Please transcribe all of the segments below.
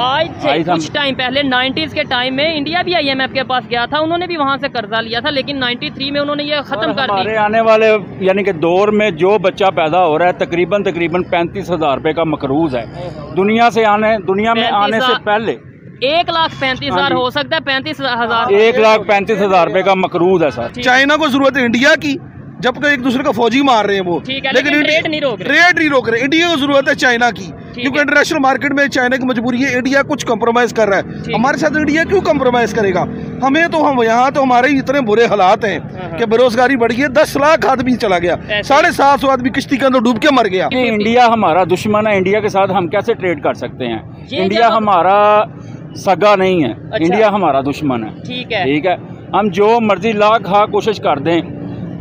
आज से कुछ टाइम पहले 90s के टाइम में इंडिया भी IMF के पास गया था, उन्होंने भी वहाँ से कर्जा लिया था, लेकिन 93 में उन्होंने ये खत्म कर दिया। हमारे आने वाले यानी कि दौर में जो बच्चा पैदा हो रहा है तकरीबन 35,000 रुपए का मकरूज है। दुनिया में आने से पहले 1,35,000 हो सकता है, 35,000 1,35,000 रुपए का मकरूज है सर। चाइना को जरूरत है इंडिया की, जबकि एक दूसरे को फौजी मार रहे हैं वो, लेकिन रेट नहीं रोक रहे। इंडिया को जरूरत है चाइना की, क्योंकि इंटरनेशनल मार्केट में चाइना की मजबूरी है। इंडिया कुछ कंप्रोमाइज कर रहा है, हमारे साथ इंडिया क्यों कंप्रोमाइज करेगा? हमें तो हम यहाँ तो हमारे इतने बुरे हालात हैं कि बेरोजगारी बढ़ी है, 10 लाख आदमी चला गया, 750 आदमी किश्ती के अंदर डूब के मर गया। इंडिया हमारा दुश्मन है, इंडिया के साथ हम कैसे ट्रेड कर सकते हैं? इंडिया हमारा सगा नहीं है, इंडिया हमारा दुश्मन है। ठीक है, हम जो मर्जी लाख खा कोशिश कर दें।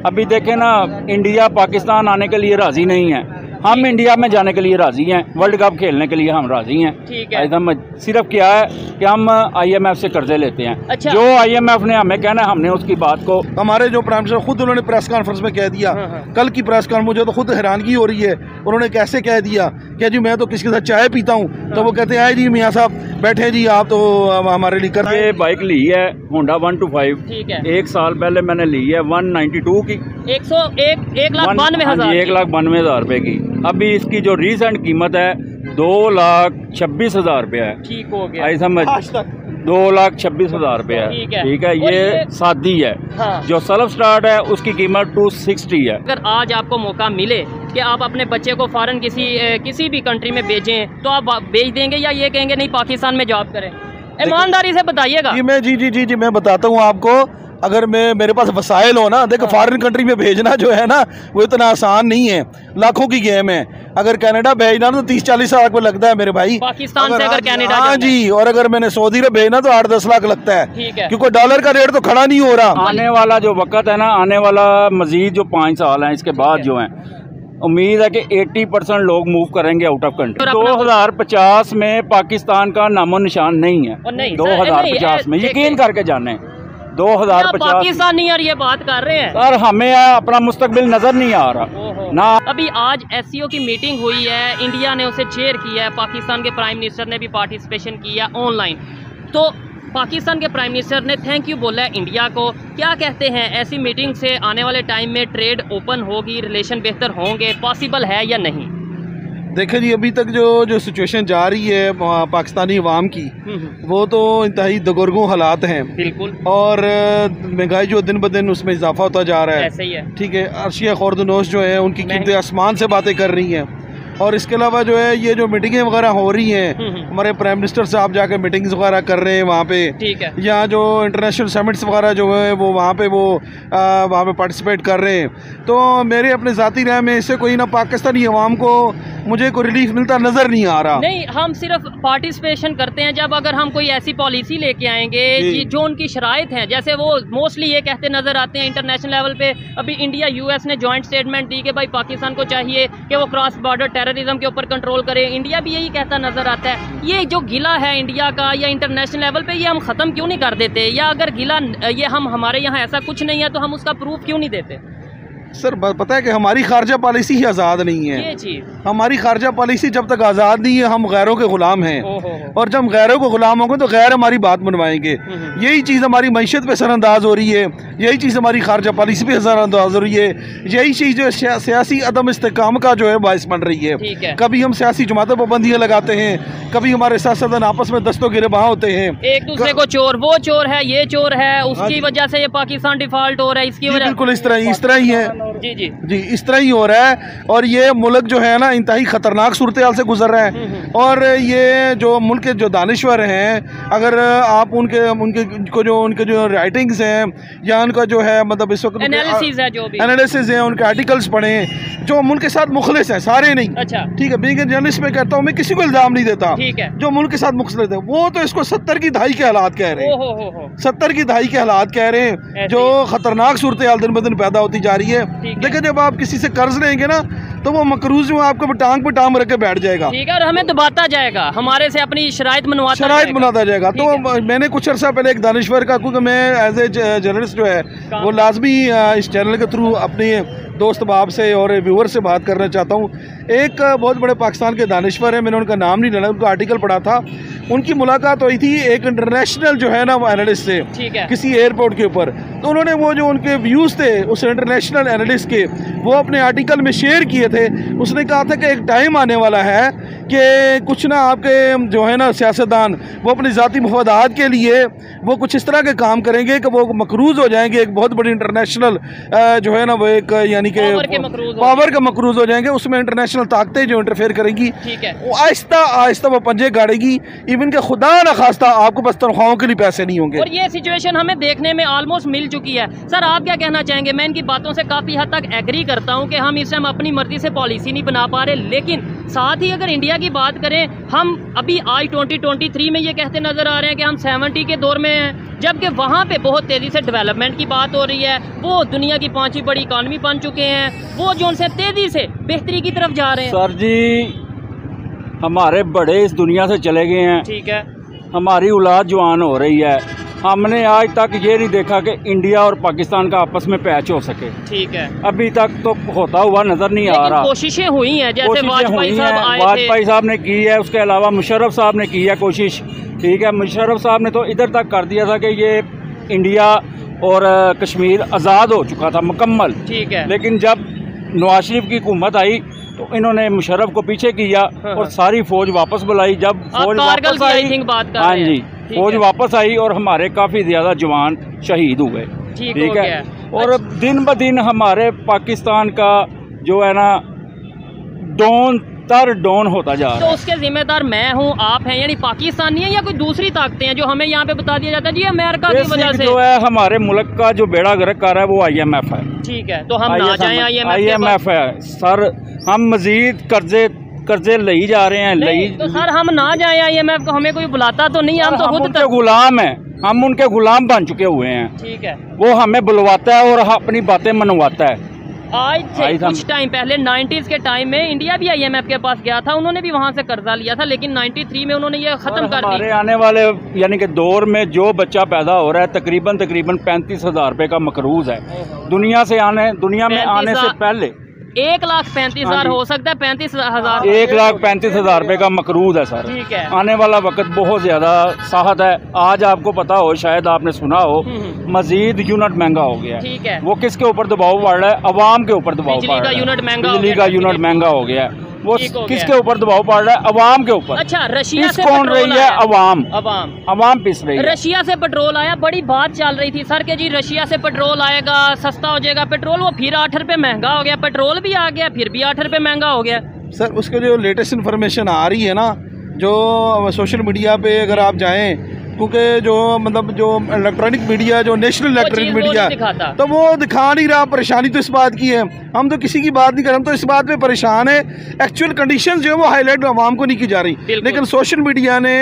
अभी देखें ना, इंडिया पाकिस्तान आने के लिए राजी नहीं है, हम इंडिया में जाने के लिए राजी हैं, वर्ल्ड कप खेलने के लिए हम राजी हैं। ठीक है, हम सिर्फ क्या है कि हम IMF से कर्जे लेते हैं। अच्छा। जो IMF ने हमें कहना है हमने उसकी बात को, हमारे जो प्राइम मिनिस्टर खुद उन्होंने प्रेस कॉन्फ्रेंस में कह दिया। कल की प्रेस कॉन्फ्रेंस मुझे तो खुद हैरानगी हो रही है, उन्होंने कैसे कह दिया कि जी मैं तो किसी के साथ चाय पीता हूँ तो वो कहते हैं आए जी मियाँ साहब बैठे जी, आप तो हमारे लिए कर रहे। बाइक ली है होंडा 125, 1 साल पहले मैंने ली है 192 की, 1,92,000 रुपए की। अभी इसकी जो रीसेंट कीमत है 2,26,000 रुपया है। ठीक हो गया, आई समझ 2,26,000 रुपया है। ठीक है, ये शादी है। हाँ। जो सेल्फ स्टार्ट है उसकी कीमत 260 है। अगर आज आपको मौका मिले कि आप अपने बच्चे को फॉरेन किसी भी कंट्री में भेजें, तो आप भेज देंगे या ये कहेंगे नहीं पाकिस्तान में जॉब करें? ईमानदारी से बताइएगा। जी, मैं बताता हूँ आपको, अगर मेरे पास वसाइल हो ना, देखो फॉरेन कंट्री में भेजना जो है ना वो इतना आसान नहीं है, लाखों की गेम है। अगर कनाडा भेजना तो 30-40 लाख लगता है मेरे भाई, पाकिस्तान से अगर कनाडा। हाँ जी, और अगर मैंने सऊदी अरब भेजना तो 8-10 लाख लगता है, क्योंकि डॉलर का रेट तो खड़ा नहीं हो रहा। आने वाला जो वक्त है ना, आने वाला मजीद जो 5 साल है इसके बाद जो है, उम्मीद है कि 80% लोग मूव करेंगे आउट ऑफ कंट्री। 2050 में पाकिस्तान का नामो निशान नहीं है, 2050 में यकीन करके जाने 2050 पाकिस्तानी और ये बात कर रहे हैं सर, हमें अपना मुस्तकबिल नजर नहीं आ रहा ना। अभी आज SCO की मीटिंग हुई है, इंडिया ने उसे चेयर किया है, पाकिस्तान के प्राइम मिनिस्टर ने भी पार्टिसिपेशन किया ऑनलाइन। तो पाकिस्तान के प्राइम मिनिस्टर ने थैंक यू बोला है इंडिया को, क्या कहते हैं ऐसी मीटिंग से आने वाले टाइम में ट्रेड ओपन होगी, रिलेशन बेहतर होंगे, पॉसिबल है या नहीं? देखिए जी, अभी तक जो सिचुएशन जा रही है पाकिस्तानी अवाम की, वो तो इंतहाई दगरगों हालात हैं बिल्कुल, और महंगाई जो दिन ब दिन उसमें इजाफा होता जा रहा है। ऐसे ही है। ठीक है, अर्शिया खोर्दनोश जो है उनकी कीमतें आसमान से बातें कर रही हैं, और इसके अलावा जो है ये जो मीटिंगें वगैरह हो रही हैं, हमारे प्राइम मिनिस्टर साहब जाकर मीटिंग्स वगैरह कर रहे हैं वहाँ पे। ठीक है, यहाँ जो इंटरनेशनल समिट्स वगैरह जो है वो वहाँ पे पार्टिसिपेट कर रहे हैं। तो मेरे अपने ज़ाती राय में इससे कोई ना पाकिस्तानी अवाम को मुझे कोई रिलीफ मिलता नज़र नहीं आ रहा। नहीं, हम सिर्फ पार्टिसिपेशन करते हैं, जब अगर हम कोई ऐसी पॉलिसी लेके आएंगे जो उनकी शराइत हैं, जैसे वो मोस्टली ये कहते नज़र आते हैं इंटरनेशनल लेवल पे। अभी इंडिया US ने जॉइंट स्टेटमेंट दी कि भाई पाकिस्तान को चाहिए कि वो क्रॉस बॉर्डर टेररिज्म के ऊपर कंट्रोल करे, इंडिया भी यही कहता नज़र आता है। ये जो गिला है इंडिया का या इंटरनेशनल लेवल पे, ये हम ख़त्म क्यों नहीं कर देते? या अगर गिला ये हम हमारे यहाँ ऐसा कुछ नहीं है तो हम उसका प्रूफ क्यों नहीं देते? सर पता है कि हमारी खारजा पॉलिसी ही आज़ाद नहीं है, ये चीज़ हमारी खारजा पॉलिसी जब तक आज़ाद नहीं है हम गैरों के ग़ुलाम हैं, और जब गैरों के ग़ुलाम होंगे तो गैर हमारी बात मनवाएंगे। यही चीज़ हमारी मैशत पे सरअंदाज हो रही है, यही चीज़ हमारी खारजा पॉलिसी पे सरअंदाज हो रही है, यही चीज़ जो सियासी अदम इस्तेकाम का जो है बायस बन रही है। कभी हम सियासी जमातों पर पाबंदियाँ लगाते हैं, कभी हमारे सियासतदान आपस में दस्तों गिरेबान होते हैं, एक दूसरे को चोर, वो चोर है ये चोर है, उसकी वजह से ये पाकिस्तान डिफॉल्ट हो रहा है, इसकी वजह बिल्कुल इस तरह ही है। जी, इस तरह ही हो रहा है, और ये मुल्क जो है ना इंतहाई खतरनाक सूरत हाल से गुजर रहा है। और ये जो मुल्क के जो दानिश्वर हैं, अगर आप उनके जो राइटिंग्स हैं या उनका जो है मतलब इस वक्त एनालिसिस है, उनके आर्टिकल्स पढ़ें, जो मुल्क के साथ मुखलिस है सारे नहीं। अच्छा, ठीक है, बीइंग जर्नलिस्ट में कहता हूँ मैं किसी को इल्ज़ाम नहीं देता, जो मुल्क के साथ मुखलिस है वो तो इसको 70 की दहाई के हालात कह रहे हैं, 70 की दहाई के हालात कह रहे हैं, जो खतरनाक सूरत हाल दिन ब दिन पैदा होती जा रही है। देखिए जब आप किसी से कर्ज लेंगे ना तो वो मकरूज में आपको टांग पे टांग रख के बैठ जाएगा, ठीक है, और हमें दबाता जाएगा, हमारे से अपनी शराइत बनाता जाएगा। तो मैंने कुछ अर्सा पहले एक दानिश्वर का, क्योंकि मैं एज ए जर्नलिस्ट जो है वो लाजमी इस चैनल के थ्रू अपनी दोस्त बाप से और व्यूअर से बात करना चाहता हूँ। एक बहुत बड़े पाकिस्तान के दानिश्वर हैं, मैंने उनका नाम नहीं लेना, उनका आर्टिकल पढ़ा था, उनकी मुलाकात हुई थी एक इंटरनेशनल जो है ना वो एनालिस्ट से किसी एयरपोर्ट के ऊपर। तो उन्होंने वो जो उनके व्यूज़ थे उस इंटरनेशनल एनालिस्ट के, वो अपने आर्टिकल में शेयर किए थे। उसने कहा था कि एक टाइम आने वाला है कि कुछ ना आपके जो है ना सियासतदान वो अपने ज़ाती मफादात के लिए वो कुछ इस तरह के काम करेंगे कि वो मकरूज़ हो जाएंगे, एक बहुत बड़ी इंटरनेशनल जो है ना वो एक यानी कि पावर के मकरूज़ हो जाएंगे, उसमें इंटरनेशनल ताकतें जो इंटरफेयर करेंगी, वो आहिस्ता आहिस्ता वो पंजे गाड़ेगी, इवन के खुदा न खास्ता आपके पास तनख्वाहों के लिए पैसे नहीं होंगे। और ये सिचुएशन हमें देखने में ऑलमोस्ट मिल चुकी है। सर आप क्या कहना चाहेंगे? मैं इनकी बातों से काफ़ी हद तक एग्री करता हूँ कि हम इस टाइम अपनी मर्जी से पॉलिसी नहीं बना पा रहे, लेकिन साथ ही अगर इंडिया की बात करें, हम अभी आज 2023 में ये कहते नज़र आ रहे हैं कि हम 70 के दौर में हैं, जबकि वहाँ पे बहुत तेज़ी से डेवलपमेंट की बात हो रही है, वो दुनिया की 5वीं बड़ी इकॉनमी बन चुके हैं, वो जो उनसे तेज़ी से बेहतरी की तरफ जा रहे हैं। सर जी हमारे बड़े इस दुनिया से चले गए हैं, ठीक है, हमारी औलाद जवान हो रही है, हमने आज तक ये नहीं देखा कि इंडिया और पाकिस्तान का आपस में पैच हो सके, ठीक है, अभी तक तो होता हुआ नज़र नहीं आ रहा। कोशिशें हुई हैं, जैसे वाजपेयी साहब ने की है, उसके अलावा मुशर्रफ साहब ने की है कोशिश, ठीक है, मुशर्रफ साहब ने तो इधर तक कर दिया था कि ये इंडिया और कश्मीर आज़ाद हो चुका था मुकम्मल, ठीक है, लेकिन जब नवाज शरीफ की हुकूमत आई तो इन्होंने मुशर्रफ को पीछे किया और सारी फौज वापस बुलाई। जब फौज वापस आई, हाँ जी, फौज वापस आई और हमारे काफ़ी ज़्यादा जवान शहीद हुए, ठीक है, और दिन ब दिन हमारे पाकिस्तान का जो है ना डोन तर डोन होता जा रहा है। तो उसके जिम्मेदार मैं हूँ, आप हैं, यानी पाकिस्तानी है या कोई दूसरी ताकतें हैं जो हमें यहाँ पे बता दिया जाता है जी अमेरिका की वजह से जो है हमारे मुल्क का जो बेड़ा गर्क कर रहा है वो IMF है, ठीक है, तो हम ना जाएं IMF है। सर हम मजीद कर्जे ले जा रहे हैं, ले तो सर हम ना जाएं IMF को, हमें कोई बुलाता तो नहीं, हम तो खुद गुलाम है, हम उनके गुलाम बन चुके हुए हैं, ठीक है, वो हमें बुलवाता है और अपनी बातें मनवाता है। आज से कुछ टाइम पहले 90s के टाइम में इंडिया भी IMF के पास गया था, उन्होंने भी वहाँ से कर्जा लिया था, लेकिन 93 में उन्होंने ये ख़त्म कर दिया। हमारे आने वाले यानी कि दौर में जो बच्चा पैदा हो रहा है तकरीबन 35,000 रुपये का मकरूज है, दुनिया में आने से पहले 1,35,000 हो सकता है, 35,000 1,35,000 रुपये का मकरूज है सर, ठीक है। आने वाला वक्त बहुत ज़्यादा साहत है, आज आपको पता हो, शायद आपने सुना हो, मजीद यूनिट महंगा हो गया, ठीक है, वो किसके ऊपर दबाव पड़ रहा है? आवाम के ऊपर दबाव पड़ रहा है, बिजली का यूनिट महंगा हो गया, वो किसके ऊपर दबाव पड़ रहा है? आवाम के ऊपर। अच्छा, रशिया से कौन रही है? आवाम पिस रही है। रशिया से पेट्रोल आया, बड़ी बात चल रही थी सर के जी रशिया से पेट्रोल आएगा, सस्ता हो जाएगा पेट्रोल, वो फिर 8 रुपये महंगा हो गया, पेट्रोल भी आ गया फिर भी 8 रुपये महंगा हो गया। सर उसके जो लेटेस्ट इन्फॉर्मेशन आ रही है ना, जो सोशल मीडिया पे अगर आप जाएँ, क्योंकि जो मतलब जो इलेक्ट्रॉनिक मीडिया, जो नेशनल इलेक्ट्रॉनिक मीडिया, तो वो दिखा नहीं रहा। परेशानी तो इस बात की है, हम तो किसी की बात नहीं कर रहे, हम तो इस बात पे परेशान है, एक्चुअल कंडीशंस जो है वो हाईलाइट आवाम को नहीं की जा रही, लेकिन सोशल मीडिया ने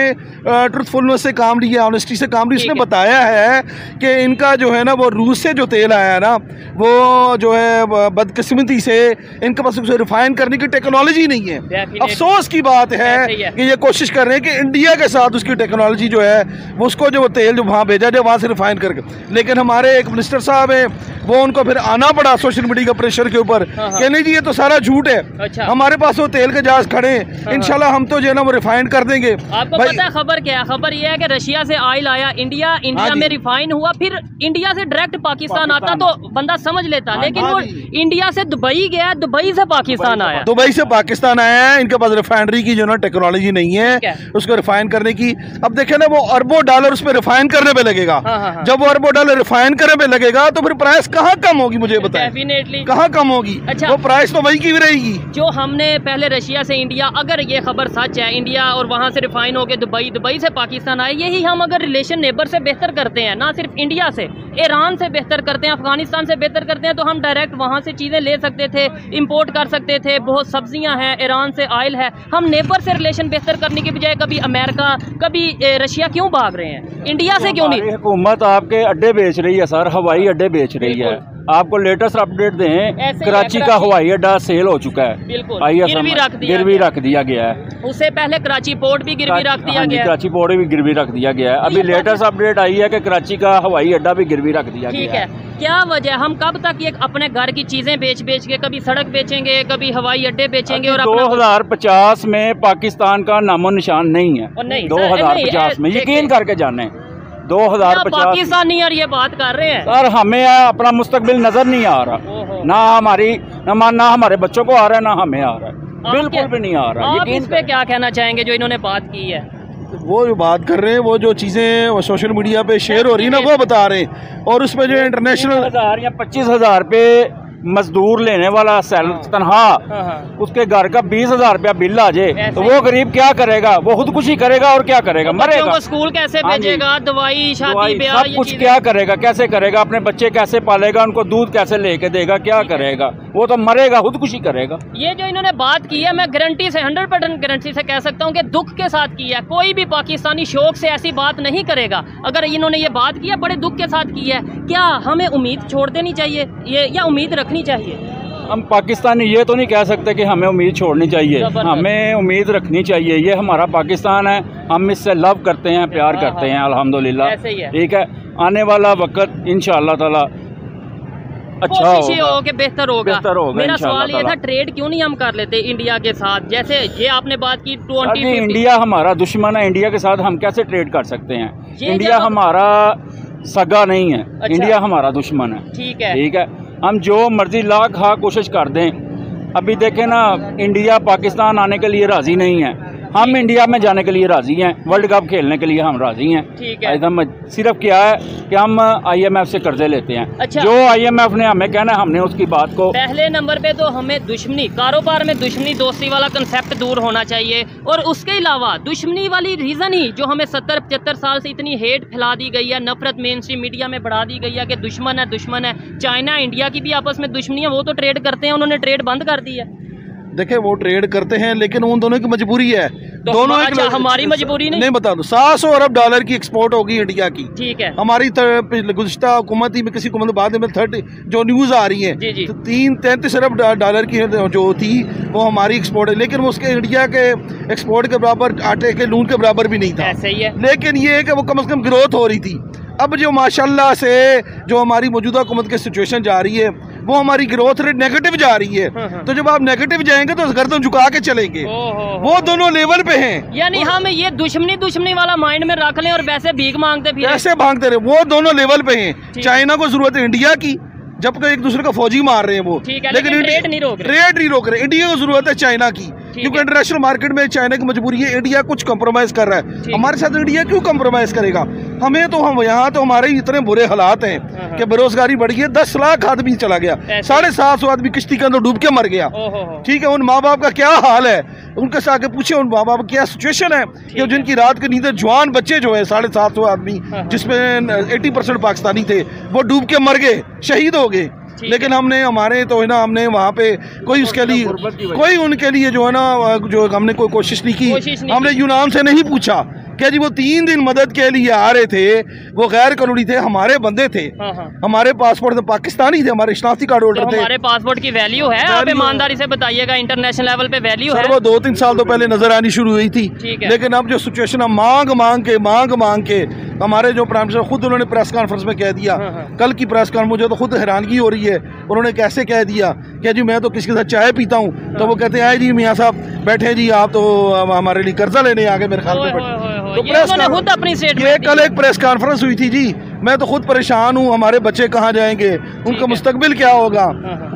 ट्रुथफुलनेस से काम लिया, ऑनेस्टी से काम लिया, उसने बताया है कि इनका जो है ना वो रूस से जो तेल आया है ना वो जो है बदकिस्मती से इनके पास उसे रिफाइन करने की टेक्नोलॉजी नहीं है। अफसोस की बात है कि ये कोशिश कर रहे हैं कि इंडिया के साथ उसकी टेक्नोलॉजी जो है उसको जो तेल जो वहाँ भेजा जाए वहाँ से रिफाइन करके, लेकिन हमारे एक मिनिस्टर साहब हैं वो उनको फिर आना पड़ा सोशल मीडिया के प्रेशर के ऊपर, कहने जी ये तो सारा झूठ है, अच्छा। हमारे पास वो तेल के जहाज खड़े हैं, इंशाल्लाह हम तो जो है ना वो रिफाइन कर देंगे। आपको पता है खबर क्या है? खबर ये है कि रशिया से ऑयल आया इंडिया में रिफाइन हुआ, फिर इंडिया से डायरेक्ट पाकिस्तान आता तो बंदा समझ लेता, लेकिन वो इंडिया से दुबई गया, दुबई से पाकिस्तान आया, इनके पास रिफाइनरी की जो ना टेक्नोलॉजी नहीं है उसको रिफाइन करने की। अब देखे ना वो अरबों डॉलर उसमें रिफाइन करने पे लगेगा, जब वो अरबों डॉलर रिफाइन करने पे लगेगा तो फिर प्राइस कहाँ कम होगी? मुझे बताएं, डेफिनेटली कहाँ कम होगी? अच्छा, वो प्राइस तो वही की भी रहेगी जो हमने पहले रशिया से इंडिया, अगर ये खबर सच है इंडिया और वहाँ से रिफाइन होके दुबई, दुबई से पाकिस्तान आए, यही हम अगर रिलेशन नेबर से बेहतर करते हैं, ना सिर्फ इंडिया से, ईरान से बेहतर करते हैं, अफगानिस्तान से बेहतर करते हैं, तो हम डायरेक्ट वहाँ से चीज़ें ले सकते थे, इम्पोर्ट कर सकते थे, बहुत सब्जियाँ हैं, ईरान से ऑयल है, हम नेबर से रिलेशन बेहतर करने के बजाय कभी अमेरिका कभी रशिया क्यों भाग रहे हैं, इंडिया से क्यों नहीं? हुकूमत आपके अड्डे बेच रही है सर, हवाई अड्डे बेच रही है, आपको लेटेस्ट अपडेट दें, कराची का हवाई अड्डा सेल हो चुका है, बिल्कुल गिरवी रख दिया गया है। उससे पहले कराची पोर्ट भी गिरवी रख दिया गया है, कराची पोर्ट भी गिरवी रख दिया गया है। अभी लेटेस्ट अपडेट आई है कि कराची का हवाई अड्डा भी गिरवी रख दिया गया है। क्या वजह, हम कब तक ये अपने घर की चीजें बेच बेच के, कभी सड़क बेचेंगे, कभी हवाई अड्डे बेचेंगे। और 2050 में पाकिस्तान का नामो निशान नहीं है, 2050 में, यकीन करके जाने 2050 पाकिस्तानी यार ये बात कर रहे हैं सर। हमें अपना मुस्तकबिल नजर नहीं आ रहा, ना हमारी ना हमारे बच्चों को आ रहा है, ना हमें आ रहा है, बिल्कुल भी नहीं आ रहा। इस पे क्या कहना चाहेंगे जो इन्होंने बात की है? वो जो बात कर रहे हैं, वो जो चीज़ें सोशल मीडिया पे शेयर हो रही है ना, वो बता रहे हैं। और उसमें जो इंटरनेशनल 25,000 पे मजदूर लेने वाला सैलरी तनहा, उसके घर का 20,000 रुपया बिल आ जाए तो वो गरीब क्या करेगा? वो खुदकुशी करेगा और क्या करेगा, मरेगा। स्कूल कैसे भेजेगा, दवाई, शादी ब्याह, सब कुछ क्या करेगा, कैसे करेगा, अपने बच्चे कैसे पालेगा, उनको दूध कैसे लेके देगा, क्या करेगा? वो तो मरेगा, खुदकुशी करेगा। ये जो इन्होंने बात की है, मैं गारंटी से 100% गारंटी से कह सकता हूँ कि दुख के साथ की है। कोई भी पाकिस्तानी शौक से ऐसी बात नहीं करेगा। अगर इन्होंने ये बात की है, बड़े दुख के साथ की है। क्या हमें उम्मीद छोड़ देनी चाहिए ये, या उम्मीद नहीं चाहिए? हम पाकिस्तानी ये तो नहीं कह सकते कि हमें उम्मीद छोड़नी चाहिए, हमें उम्मीद रखनी चाहिए। ये हमारा पाकिस्तान है, हम इससे लव करते हैं, प्यार करते हैं, अल्हम्दुलिल्लाह। ठीक है, आने वाला वक्त इंशाअल्लाह ताला अच्छा हो के बेहतर होगा। मेरा सवाल ये था, ट्रेड क्यों नहीं हम कर लेते इंडिया के साथ? जैसे ये आपने बात की 2050, इंडिया हमारा दुश्मन है, इंडिया के साथ हम कैसे ट्रेड कर सकते हैं? इंडिया हमारा सगा नहीं है, इंडिया हमारा दुश्मन है। ठीक है, ठीक है, हम जो मर्जी लाख खा कोशिश कर दें। अभी देखें ना, इंडिया पाकिस्तान आने के लिए राज़ी नहीं है, हम इंडिया में जाने के लिए राज़ी हैं, वर्ल्ड कप खेलने के लिए हम राज़ी हैं। ठीक है, एकदम। सिर्फ क्या है कि हम IMF से कर्जे लेते हैं। अच्छा, जो IMF ने हमें कहना है, हमने उसकी बात को पहले नंबर पे। तो हमें दुश्मनी, कारोबार में दुश्मनी, दोस्ती वाला कंसेप्ट दूर होना चाहिए। और उसके अलावा दुश्मनी वाली रीज़न ही जो हमें 70-75 साल से इतनी हेट फैला दी गई है, नफरत मेन स्ट्रीम मीडिया में बढ़ा दी गई है कि दुश्मन है, दुश्मन है। चाइना इंडिया की भी आपस में दुश्मनी है, वो तो ट्रेड करते हैं, उन्होंने ट्रेड बंद कर दी है। देखे, वो ट्रेड करते हैं, लेकिन उन दोनों की मजबूरी है, तो दोनों हमारी मजबूरी नहीं। नहीं बता दो, 700 अरब डॉलर की एक्सपोर्ट होगी इंडिया की। ठीक है, हमारी गुज़श्ता हुकूमत ही में किसी हुकूमत बाद में 30 जो न्यूज़ आ रही है, तो 33 अरब डॉलर की जो थी वो हमारी एक्सपोर्ट है, लेकिन वो उसके इंडिया के एक्सपोर्ट के बराबर, आटे के लून के बराबर भी नहीं था। सही है, लेकिन ये है कि वो कम से कम ग्रोथ हो रही थी। अब जो माशाल्लाह से जो हमारी मौजूदा हुकूमत की सिचुएशन जा रही है, वो हमारी ग्रोथ रेट नेगेटिव जा रही है। तो जब आप नेगेटिव जाएंगे तो गर्दन झुका के चलेंगे। वो दोनों लेवल पे हैं, यानी हम ये दुश्मनी वाला माइंड में रख लें और वैसे भीख मांगते फिरें, वैसे भागते रहे। वो दोनों लेवल पे हैं। चाइना को जरूरत है इंडिया की, जबकि एक दूसरे का फौजी मार रहे हैं वो, लेकिन रेट नहीं रोक रहे। इंडिया को जरूरत है चाइना की, क्योंकि इंटरनेशनल मार्केट में चाइना की मजबूरी है। इंडिया कुछ कम्प्रोमाइज़ कर रहा है, हमारे साथ इंडिया क्यों कम्प्रोमाइज़ करेगा? हमें तो, हम यहाँ तो हमारे इतने बुरे हालात हैं कि बेरोजगारी बढ़ गई है, 10 लाख आदमी चला गया, 750 आदमी किश्ती के अंदर डूब के मर गया। ठीक है, उन माँ बाप का क्या हाल है, उनके साथ पूछे उन माँ बाप क्या सिचुएशन है कि जिनकी रात के नींद जवान बच्चे जो है 750 आदमी, जिसमें 80% पाकिस्तानी थे, वो डूब के मर गए, शहीद हो गए। लेकिन हमने हमारे तो है ना, हमने वहाँ पे कोई उसके लिए कोई उनके लिए जो है ना, जो हमने कोई कोशिश नहीं की। हमने यूनान से नहीं पूछा क्या जी, वो 3 दिन मदद के लिए आ रहे थे, वो गैर कानूनी थे, हमारे बंदे थे, हमारे पासपोर्ट तो पाकिस्तानी थे, हमारे शनाख्ती कार्ड होल्डर थे। हमारे पासपोर्ट की वैल्यू है, आप ईमानदारी से बताइएगा, इंटरनेशनल लेवल पे वैल्यू है। वो 2-3 साल तो पहले नजर आनी शुरू हुई थी, लेकिन अब जो सिचुएशन, हम मांग मांग के हमारे जो प्राइम मिनिस्टर, खुद उन्होंने प्रेस कॉन्फ्रेंस में कह दिया, कल की प्रेस कॉन्फ्रेंस, मुझे तो खुद हैरानगी हो रही है, उन्होंने कैसे कह दिया कि जी मैं तो किसी के साथ चाय पीता हूँ तो वो कहते हैं आए जी मियाँ साहब बैठे जी, आप तो हमारे लिए कर्जा लेने आ गए। मेरे ख्याल में तो ये कल एक प्रेस कॉन्फ्रेंस हुई थी जी, मैं तो खुद परेशान हूँ, हमारे बच्चे कहाँ जाएंगे, उनका मुस्तकबिल क्या होगा,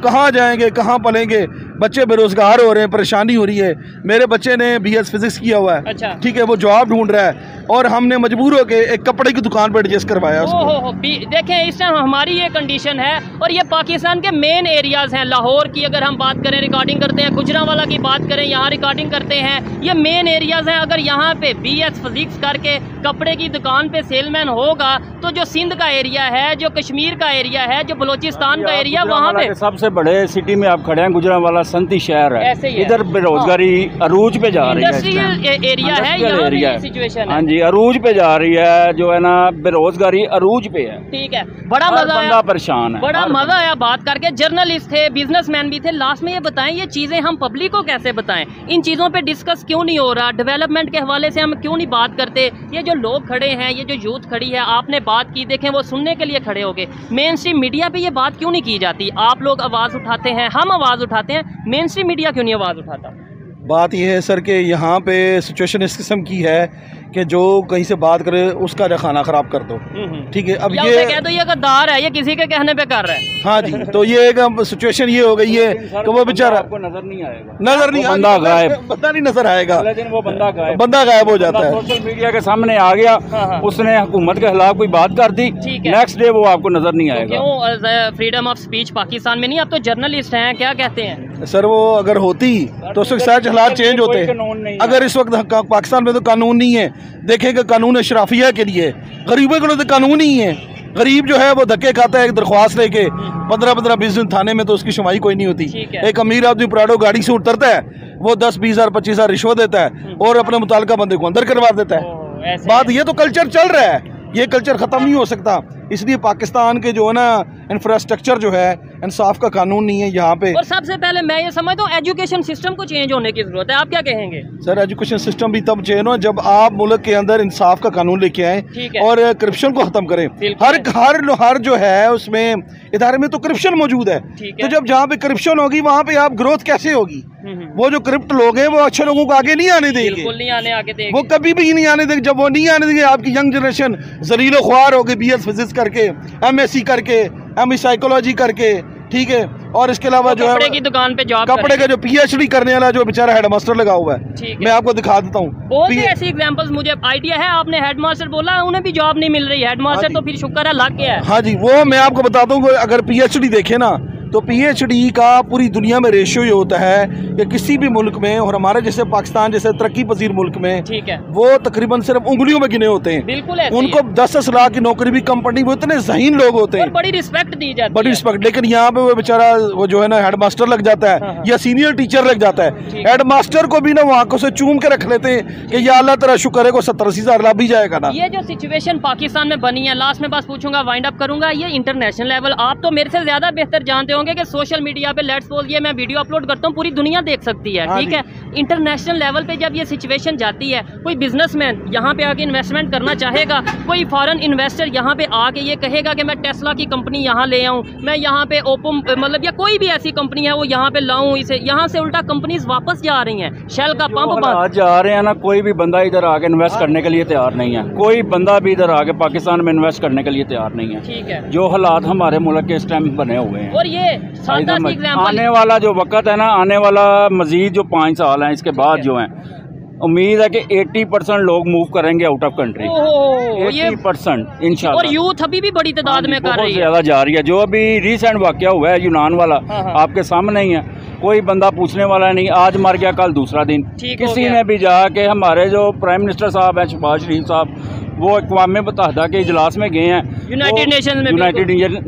कहाँ जाएंगे, कहाँ पलेंगे, बच्चे बेरोजगार हो रहे हैं, परेशानी हो रही है। मेरे बच्चे ने BS फिजिक्स किया हुआ है, ठीक है, वो जॉब ढूंढ रहा है, और हमने मजबूर होकर एक कपड़े की दुकान पर एडजस्ट करवाया उसको। देखें, इस टाइम हमारी ये कंडीशन है, और ये पाकिस्तान के मेन एरियाज़ हैं। लाहौर की अगर हम बात करें, रिकॉर्डिंग करते हैं, गुजरांवाला की बात करें, यहाँ रिकॉर्डिंग करते हैं, ये मेन एरियाज़ हैं। अगर यहाँ पे BS फिजिक्स करके कपड़े की दुकान पे सेलमैन होगा, तो जो सिंध का एरिया है, जो कश्मीर का एरिया है, जो बलोचिस्तान का एरिया, वहाँ पे सबसे बड़े सिटी में आप खड़े हैं, गुजरांवाला सनती शहर है, इधर बेरोजगारी अरूज पे जा रही है, इंडस्ट्रियल एरिया है, यहाँ पे सिचुएशन है। हाँ जी, अरूज पे जा रही है, जो है ना बेरोजगारी अरूज पे है। ठीक है, बड़ा मजा आया, परेशान है, बड़ा मजा आया बात करके। जर्नलिस्ट थे, बिजनेसमैन भी थे। लास्ट में ये बताएं, ये चीजें हम पब्लिक को कैसे बताएं? इन चीजों पे डिस्कस क्यों नहीं हो रहा? डेवलपमेंट के हवाले से हम क्यों नहीं बात करते? ये जो लोग खड़े हैं, ये जो यूथ खड़ी है, आपने बात की, देखें वो सुनने के लिए खड़े हो गए। मेन स्ट्रीम मीडिया पे ये बात क्यों नहीं की जाती? आप लोग आवाज उठाते हैं, हम आवाज उठाते हैं, मेन स्ट्रीम मीडिया क्यों नहीं आवाज उठाता? बात यह है सर कि यहाँ पे सिचुएशन इस किस्म की है कि जो कहीं से बात करे उसका खाना ख़राब कर दो। ठीक है, अब ये कह दो ये गद्दार है, ये किसी के कहने पे कर रहा है। हाँ जी, तो ये एक सिचुएशन ये हो गई है कि वो बेचारा आपको नज़र नहीं आएगा, नज़र नहीं, बंदा गायब, बंदा नहीं नजर आएगा, वो बंदा गायब हो जाता है। सोशल मीडिया के सामने आ गया, उसने हुकूमत के खिलाफ कोई बात कर दी, नेक्स्ट डे वो आपको नजर नहीं आएगा। क्यों फ्रीडम ऑफ स्पीच पाकिस्तान में नहीं? आप तो जर्नलिस्ट हैं, क्या कहते हैं सर? वो अगर होती तो उसके साथ चेंज होते हैं। अगर इस वक्त पाकिस्तान में तो कानून नहीं है, देखेंगे कानून अशराफिया के लिए, गरीबों के लिए तो कानून ही है। गरीब जो है वो धक्के खाता है, एक दरख्वास्त लेके 15-20 दिन थाने में, तो उसकी सुनवाई कोई नहीं होती। एक अमीर आदमी प्राडो गाड़ी से उतरता है, वो 10-20 हज़ार 25 हज़ार रिश्वत देता है और अपने मुतालिका बंदे को अंदर करवा देता है। बात ये तो कल्चर चल रहा है, ये कल्चर ख़त्म नहीं हो सकता। इसलिए पाकिस्तान के जो है ना इंफ्रास्ट्रक्चर जो है, इंसाफ का कानून नहीं है यहाँ पे। और सबसे पहले मैं ये समझता हूँ एजुकेशन सिस्टम को चेंज होने की ज़रूरत है। आप क्या कहेंगे सर? एजुकेशन सिस्टम भी तब चेंज हो जब आप मुल्क के अंदर इंसाफ का कानून लेके आए और करप्शन को ख़त्म करें। हर जो है उसमें इदारे में तो करप्शन मौजूद है, तो जब जहाँ पे करप्शन होगी वहाँ पे आप ग्रोथ कैसे होगी? वो जो करप्ट लोग हैं वो अच्छे लोगों को आगे नहीं आने देंगे, वो कभी भी नहीं आने देंगे। जब वो नहीं आने देंगे, आपकी यंग जनरेशन जलीलो ख्वार होगी, BS फिजिक्स करके, MSc करके, ME साइकोलॉजी करके, ठीक है, और इसके अलावा तो जो कपड़े की दुकान पे जॉब, कपड़े का जो PhD करने वाला जो बेचारा हेडमास्टर लगा हुआ है, मैं आपको दिखा देता हूँ बहुत ऐसी एग्जांपल्स। मुझे आइडिया है, आपने हेडमास्टर बोला, उन्हें भी जॉब नहीं मिल रही है, हेडमास्टर तो फिर शुक्र है लग गया है। हाँ जी, वो मैं आपको बताता हूँ, अगर PhD देखे ना तो PhD का पूरी दुनिया में रेशियो ये होता है कि किसी भी मुल्क में, और हमारे जैसे पाकिस्तान जैसे तरक्की पजीर मुल्क में, ठीक है, वो तकरीबन सिर्फ उंगलियों में गिने होते हैं। बिल्कुल, उनको 10-10 लाख की नौकरी भी कंपनी में, इतने जहीन लोग होते हैं, बड़ी रिस्पेक्ट दी जाती है, बड़ी रिस्पेक्ट। लेकिन यहाँ पे वो बेचारा वो जो है ना हेडमास्टर लग जाता है या सीनियर टीचर लग जाता है। हेडमास्टर को भी ना वो आंखों से चूम के रख लेते हैं कि या अल्लाह तेरा शुक्र है को 70-80 हज़ार लाभ भी जाएगा ना। ये जो सिचुएशन पाकिस्तान में बनी है, लास्ट में बस पूछूंगा, वाइंड अप करूंगा, ये इंटरनेशनल लेवल आप तो मेरे से ज्यादा बेहतर जानते होंगे कि सोशल मीडिया पे लेट्स बोल ये मैं वीडियो अपलोड करता हूँ, पूरी दुनिया देख सकती है। ठीक है, इंटरनेशनल लेवल पे जब ये सिचुएशन जाती है, कोई बिजनेसमैन यहाँ पे आके इन्वेस्टमेंट करना चाहेगा, कोई फॉरेन इन्वेस्टर यहाँ पे आके ये कहेगा कि मैं टेस्ला की कंपनी यहाँ ले आऊँ, मैं यहाँ पे ओप्पो मतलब या कोई भी ऐसी कंपनी है वो यहाँ पे लाऊँ, इसे यहाँ से उल्टा कंपनीज वापस जा रही है, शेल का पंप जा रहे हैं ना। कोई भी बंदा इधर आके इन्वेस्ट करने के लिए तैयार नहीं है, कोई बंदा भी इधर आके पाकिस्तान में इन्वेस्ट करने के लिए तैयार नहीं है। ठीक है, जो हालात हमारे मुल्क के इस टाइम बने हुए हैं, और ये आने वाला जो वक्त है ना, आने वाला मजीद जो 5 साल है, इसके बाद जो है उम्मीद है कि 80% लोग मूव करेंगे आउट ऑफ कंट्री, 80% इंशाल्लाह। और यूथ अभी भी बड़ी तादाद में कर रही है, ज्यादा जा रही है। जो अभी रिसेंट वाकया हुआ है यूनान वाला, आपके सामने ही है, कोई बंदा पूछने वाला नहीं, आज मर गया कल दूसरा दिन। किसी ने भी जाके, हमारे जो प्राइम मिनिस्टर साहब हैं शहबाज शरीफ साहब, वो अक़वाम मुत्तहदा के इजलास में गए हैं, यूनाइटेड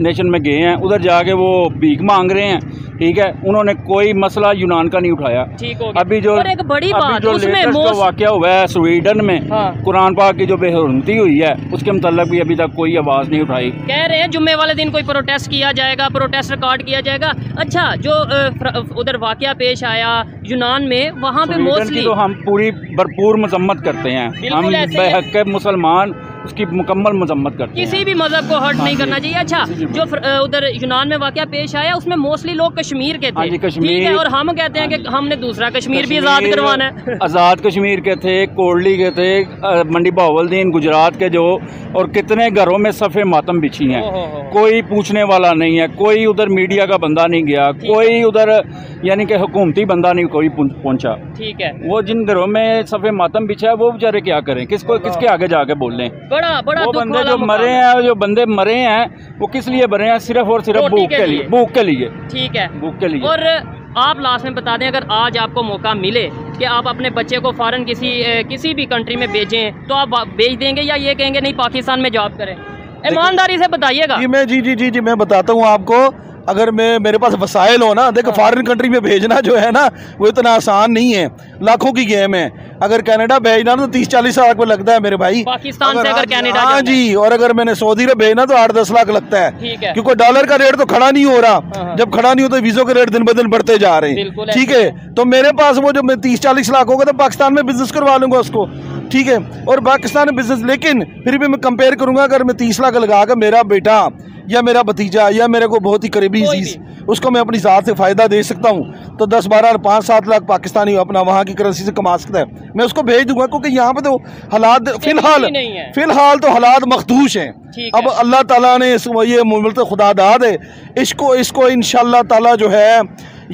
नेशन में गए हैं, उधर जाके वो भीख मांग रहे हैं। ठीक है, उन्होंने कोई मसला यूनान का नहीं उठाया। ठीक हो गया। अभी जो एक बड़ी बात उसमें जो वाकया हुआ है स्वीडन में, कुरान पाक की जो बेहरमती हुई है, उसके मतलब भी अभी तक कोई आवाज़ नहीं उठाई। कह रहे हैं जुम्मे वाले दिन कोई प्रोटेस्ट किया जाएगा, प्रोटेस्ट रिकॉर्ड किया जाएगा। अच्छा, जो उधर वाकया पेश आया यूनान में, वहाँ पे मोस्टली तो हम पूरी भरपूर मजम्मत करते हैं, हम बेहक मुसलमान उसकी मुकम्मल मजम्मत करते हैं, किसी भी मजहब को हर्ट नहीं करना चाहिए। अच्छा, जो उधर यूनान में वाकया पेश आया उसमें मोस्टली लोग कश्मीर के थे, कश्मीर है, और हम कहते हैं कि हमने दूसरा कश्मीर भी आज़ाद करवाना है। आज़ाद कश्मीर के थे, कोडली के थे, मंडी बहावलदीन गुजरात के, जो और कितने घरों में सफ़े मातम बिछी हैं, कोई पूछने वाला नहीं है, कोई उधर मीडिया का बंदा नहीं गया, कोई उधर यानी कि हुकूमती बंदा नहीं कोई पहुँचा। ठीक है, वो जिन घरों में सफ़े मातम बिछा है वो बेचारे क्या करें, किसको किसके आगे जाके बोल लें? वो बंदे जो मरे हैं, जो बंदे मरे हैं वो किस लिए मरे हैं? सिर्फ और सिर्फ भूख के लिए। ठीक है, भूख के लिए। और आप लास्ट में बता दें, अगर आज आपको मौका मिले कि आप अपने बच्चे को फॉरेन किसी भी कंट्री में भेजें, तो आप भेज देंगे या ये कहेंगे नहीं पाकिस्तान में जॉब करें? ईमानदारी से बताइएगा। मैं जी मैं बताता हूँ आपको, अगर मैं मेरे पास वसाइल हो ना, देखो फॉरेन कंट्री में भेजना जो है ना वो इतना आसान नहीं है, लाखों की गेम है। अगर कनाडा भेजना तो 30-40 लाख में लगता है मेरे भाई, पाकिस्तान से अगर कनाडा, हाँ जी। और अगर मैंने सऊदी अरब भेजना तो 8-10 लाख लगता है, क्योंकि डॉलर का रेट तो खड़ा नहीं हो रहा, जब खड़ा नहीं होता वीज़ों के रेट दिन ब दिन बढ़ते जा रहे हैं, ठीक है। तो मेरे पास वो जब 30-40 लाख होगा तो पाकिस्तान में बिजनेस करवा लूँगा उसको, ठीक है। और पाकिस्तान में बिजनेस, लेकिन फिर भी मैं कंपेयर करूँगा, अगर मैं 30 लाख लगा कर मेरा बेटा या मेरा भतीजा या मेरे को बहुत ही करीबी चीज़ उसको मैं अपनी ज़ात से फ़ायदा दे सकता हूँ, तो 10-12 और 5-7 लाख पाकिस्तानी अपना वहाँ की करेंसी से कमा सकता है, मैं उसको भेज दूंगा। क्योंकि यहाँ पे तो हालात फिलहाल तो हालात मखदूश हैं। अब अल्लाह ताला ने ये मुमलक खुदा दाद है, इसको इंशाअल्लाह ताला जो है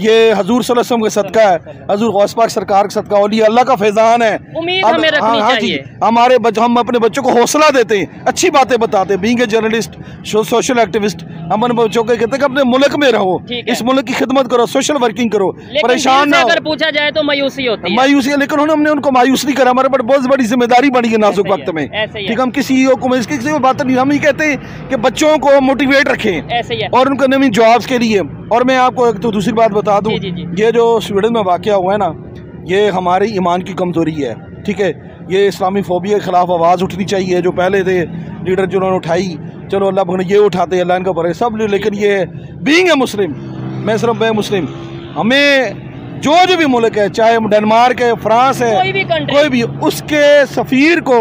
ये हजूर सल्लल्लाहु अलैहि वसल्लम का सदका है, हजूर गौस पाक सरकार का सदका, औलिया अल्लाह का फैजान है। अब हाँ जी, हम अपने बच्चों को हौसला देते हैं, अच्छी बातें बताते हैं, being a journalist, social activist, हम अपने बच्चों को कहते हैं कि अपने मुल्क में रहो, इस मुल्क की खिदमत करो, सोशल वर्किंग करो, परेशान ना हो। अगर पूछा जाए तो मायूसी होती है, मायूसी, लेकिन हमने उनको मायूस नहीं करा, हमारे पर बहुत बड़ी जिम्मेदारी बनी है नाजुक वक्त में, ठीक। हम किसी को इसकी बात नहीं, हम ही कहते हैं कि बच्चों को मोटिवेट रखें और उनको नई जॉब्स के लिए। और मैं आपको एक तो दूसरी बात बता दूं, ये जो स्वीडन में वाक़या हुआ है ना, ये हमारे ईमान की कमज़ोरी है, ठीक है। ये इस्लामी फोबिया के ख़िलाफ़ आवाज़ उठनी चाहिए, जो पहले थे लीडर जो उन्होंने उठाई, चलो अल्लाह भगवान ये उठाते, अल्लाह इनका भरे सब, लेकिन ये बीइंग ए मुस्लिम, मैं सिर्फ मैं मुस्लिम, हमें जो भी मुल्क है, चाहे डेनमार्क है, फ्रांस है, कोई भी उसके सफ़ीर को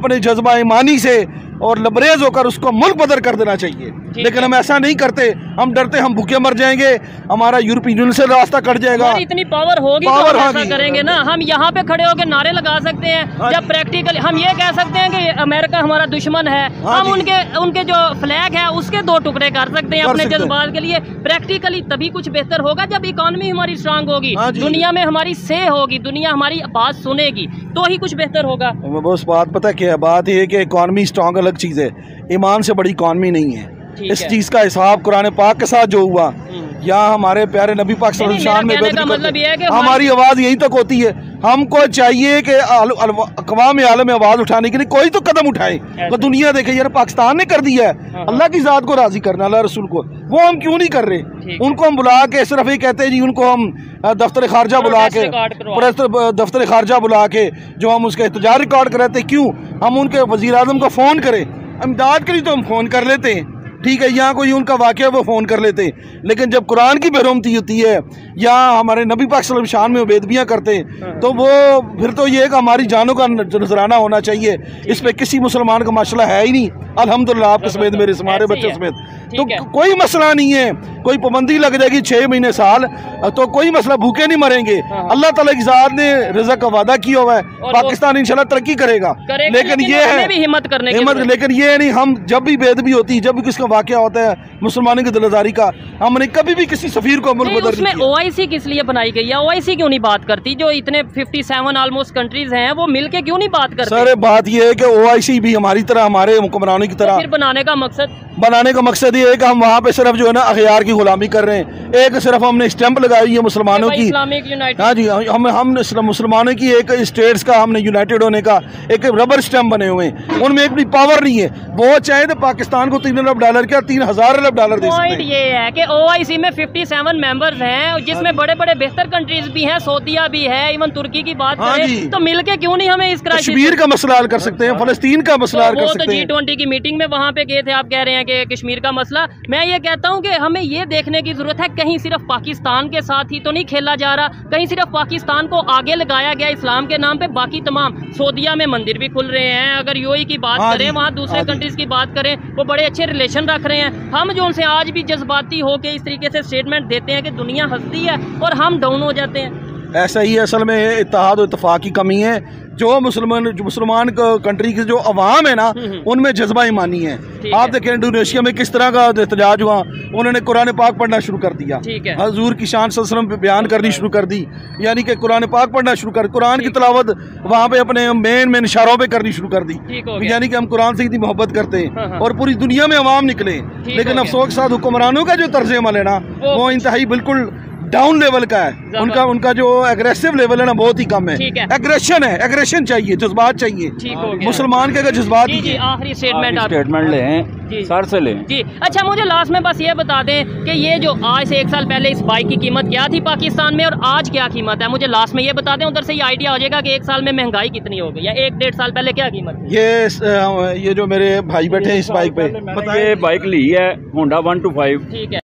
अपने जज्बा ईमानी से और लबरेज होकर उसको मुल्क बदर कर देना चाहिए, लेकिन हम ऐसा नहीं करते। हम डरते, हम भूखे मर जाएंगे, हमारा यूरोपीय यूनियन से रास्ता कट जाएगा, इतनी पावर होगी तो ऐसा करेंगे ना। हम यहाँ पे खड़े होकर नारे लगा सकते हैं, जब प्रैक्टिकली हम ये कह सकते हैं कि अमेरिका हमारा दुश्मन है, हम उनके जो फ्लैग है उसके 2 टुकड़े कर सकते हैं अपने जज्बात के लिए। प्रैक्टिकली तभी कुछ बेहतर होगा जब इकॉनमी हमारी स्ट्रांग होगी, दुनिया में हमारी से होगी, दुनिया हमारी बात सुनेगी, तो ही कुछ बेहतर होगा। बस बात पता क्या बात यह है कि इकॉनमी स्ट्रांग अलग चीज़ है, ईमान से बड़ी इकॉनमी नहीं है। इस चीज़ का हिसाब कुरान पाक के साथ जो हुआ, या हमारे प्यारे नबी पाक शान में हमारी आवाज़ यहीं तक होती है। हमको चाहिए कि अक़वाम आलम में आवाज़ उठाने के लिए कोई तो कदम उठाए, तो दुनिया देखे यार पाकिस्तान ने कर दिया है, अल्लाह की ज़ात को राज़ी करना, अल्लाह रसूल को, वो हम क्यों नहीं कर रहे। उनको हम बुला के सिर्फ ये कहते हैं जी, उनको हम दफ्तर खारजा बुला के जो हम उसका एहतजाज रिकॉर्ड कराते, क्यों हम उनके वज़ीर आज़म को फ़ोन करें इमदाद के लिए, तो हम फ़ोन कर लेते हैं, ठीक है, यहाँ कोई उनका वाक़या वो फ़ोन कर लेते हैं। लेकिन जब कुरान की बेरोमती होती है या हमारे नबी पाक सल्लल्लाहु अलैहि वसल्लम शान में बेदबियाँ करते हैं, तो वो फिर तो ये है कि हमारी जानों का नजराना होना चाहिए। इस पर किसी मुसलमान का मसला है ही नहीं, अल्हम्दुलिल्लाह आपके समेत, मेरे हमारे बच्चों समेत, तो कोई मसला नहीं है। कोई पाबंदी लग जाएगी 6 महीने साल, तो कोई मसला, भूखे नहीं मरेंगे। अल्लाह ताला की ज़ात ने रिज़्क़ का वादा किया हुआ है, पाकिस्तान इंशाल्लाह तरक्की करेगा, लेकिन ये है हिम्मत करने की, लेकिन ये नहीं, हम जब भी बेदबी होती है, जब भी किसका वाक़या होता है मुसलमानों की दिलदारी का, हमने कभी भी किसी सफ़ीर को मुल्क बदल नहीं किया। OIC किस लिए बनाई गई है, OIC क्यों नहीं बात करती, जो इतने 57 ऑलमोस्ट कंट्रीज हैं वो मिलके क्यों नहीं बात करती। सर बात ये है कि OIC भी हमारी तरह, हमारे हुक्मरानों की तरह, तो फिर बनाने का मकसद ये है कि हम वहाँ पे सिर्फ जो है ना अखियार की गुलामी कर रहे हैं। एक सिर्फ हमने स्टैंप लगाई है मुसलमानों की, हाँ जी, हम मुसलमानों की एक स्टेट्स का हमने यूनाइटेड होने का एक रबर स्टैंप बने हुए हैं, उनमें एक भी पावर नहीं है। वो चाहे तो पाकिस्तान को $3 अरब क्या $3000 अरब दे सकते हैं। पॉइंट ये है कि OIC में 57 मेंबर्स हैं, जिसमें बड़े बड़े बेहतर कंट्रीज भी हैं, सऊदीया भी है, इवन तुर्की की बात करें तो मिलके क्यों नहीं हमें इस कश्मीर का मसला हल कर सकते हैं, फलस्तीन का मसला हल कर सकते हैं। G20 की मीटिंग में वहाँ पे गए थे, आप कह रहे हैं कि कश्मीर का मसला। मैं ये कहता हूँ कि हमें ये देखने की जरूरत है, कहीं सिर्फ पाकिस्तान के साथ ही तो नहीं खेला जा रहा, कहीं सिर्फ पाकिस्तान को आगे लगाया गया इस्लाम के नाम पे, बाकी तमाम सऊदीया में मंदिर भी खुल रहे हैं। अगर UAE की बात करें, वहाँ दूसरे कंट्रीज की बात करें, वो बड़े अच्छे रिलेशन रख रहे हैं। हम जो उनसे आज भी जज्बाती होकर इस तरीके से स्टेटमेंट देते हैं कि दुनिया हंसती है और हम डाउन हो जाते हैं, ऐसा ही असल में इत्तेहाद और इत्तेफाक की कमी है। जो मुसलमान कंट्री की जो अवाम है ना, उनमें जज्बा ईमानी है। आप देखें इंडोनेशिया में किस तरह का एहतजाज हुआ, उन्होंने कुरान पाक पढ़ना शुरू कर दिया, हजूर की शान सल्लल्लाहु अलैहि वसल्लम पे बयान करनी शुरू कर दी, यानी कि कुरान पाक पढ़ना शुरू कर, कुरान की तलावत वहाँ पे अपने मेन इशारों पे करनी शुरू कर दी, यानी कि हम कुरान से इतनी मोहब्बत करते हैं और पूरी दुनिया में अवाम निकले। लेकिन अफसोस के साथ हुक्मरानों का जो तर्ज अमल है ना, वो इंतहाई बिल्कुल डाउन लेवल का है, उनका जो एग्रेसिव लेवल है ना बहुत ही कम है। एग्रेशन है, एग्रेशन चाहिए, जज्बात चाहिए मुसलमान के। अगर जज्बात आखिरी स्टेटमेंट लें सर से लें जी। अच्छा, मुझे लास्ट में बस ये बता दें कि ये जो आज से एक साल पहले इस बाइक की कीमत क्या थी पाकिस्तान में और आज क्या कीमत है, मुझे लास्ट में ये बता दें, उधर से ये आइडिया हो जाएगा कि एक साल में महंगाई कितनी हो गई या एक डेढ़ साल पहले क्या कीमत थी। ये जो मेरे भाई बैठे हैं इस बाइक पे, ये बाइक ली है होंडा 125। ठीक है।